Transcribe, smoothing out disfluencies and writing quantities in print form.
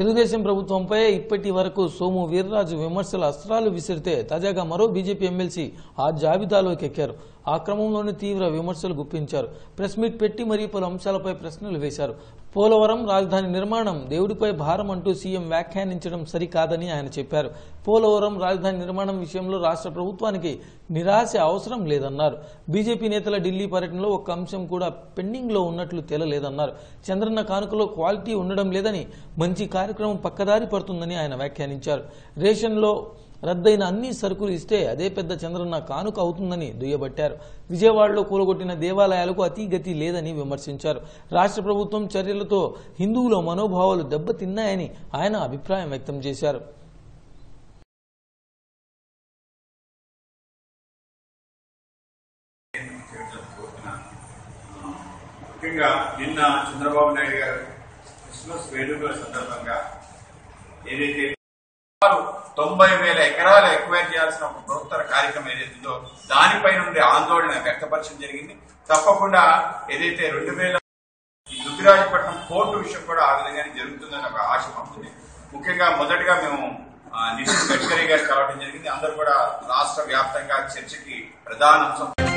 తెలుగుదేశం ప్రభుత్వంపై ఇప్పటి వరకు సోము వీర్రాజు విమర్శల అస్త్రాలు విసిరితే తాజాగా మరో బీజేపీ ఎమ్మెల్సీ ఆ జాబితాలోకి ఎక్కారు. ఆ క్రమంలోనే తీవ్ర విమర్శలు గుప్పించారు. ప్రెస్ మీట్ పెట్టి మరీ పలు అంశాలపై ప్రశ్నలు వేశారు. పోలవరం, రాజధాని నిర్మాణం దేవుడిపై భారం అంటూ సీఎం వ్యాఖ్యానించడం సరికాదని ఆయన చెప్పారు. పోలవరం, రాజధాని నిర్మాణం విషయంలో రాష్ట్ర ప్రభుత్వానికి నిరాశ అవసరం లేదన్నారు. బీజేపీ నేతల ఢిల్లీ పర్యటనలో ఒక అంశం కూడా పెండింగ్లో ఉన్నట్లు తేలలేదన్నారు. చంద్రన్న కానుకలో క్వాలిటీ ఉండడం లేదని, మంచి కార్యక్రమం పక్కదారి పడుతుందని ఆయన వ్యాఖ్యానించారు. రేషన్లో రద్దయిన అన్ని సరుకులు ఇస్తే అదే పెద్ద చంద్రన్న కానుక అవుతుందని దుయ్యబట్టారు. విజయవాడలో కూలగొట్టిన దేవాలయాలకు అతిగతి లేదని విమర్శించారు. రాష్ట్ర ప్రభుత్వం చర్యలతో హిందువుల మనోభావాలు దెబ్బతిన్నాయని ఆయన అభిప్రాయం వ్యక్తం చేశారు. నిన్న చంద్రబాబు నాయుడు గారు క్రిస్మస్ వేడుకల సందర్భంగా ఏదైతే 90,000 ఎకరాలు ఎక్వైర్ చేయాల్సిన ఒక బృహత్తర కార్యక్రమం ఏదైతుందో దానిపై నుండి ఆందోళన వ్యక్తపరచడం జరిగింది. తప్పకుండా ఏదైతే 2000 దుగ్గిరాజపట్నం పోర్టు విషయం కూడా ఆ విధంగానే జరుగుతుందని ఒక ఆశ పంపుతుంది. ముఖ్యంగా మొదటగా మేము నితిన్ గడ్కరీ గారు కలవడం జరిగింది. అందరూ కూడా రాష్ట్ర వ్యాప్తంగా చర్చకి ప్రధాన అంశం.